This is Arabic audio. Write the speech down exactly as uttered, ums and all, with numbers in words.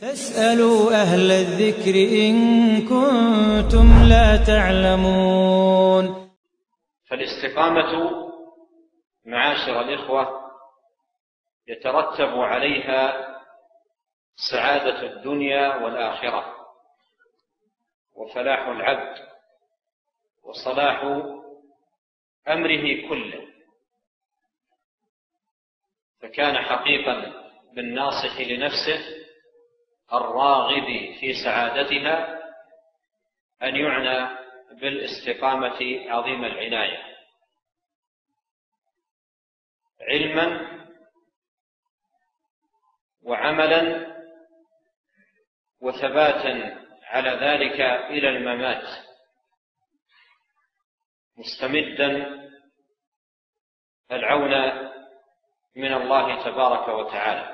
فاسألوا أهل الذكر إن كنتم لا تعلمون. فالاستقامة معاشر الإخوة يترتب عليها سعادة الدنيا والآخرة وفلاح العبد وصلاح أمره كله، فكان حقيقا بالناصح لنفسه الراغب في سعادتها أن يعنى بالاستقامة عظيم العناية، علما وعملا وثباتا على ذلك إلى الممات، مستمدا العون من الله تبارك وتعالى.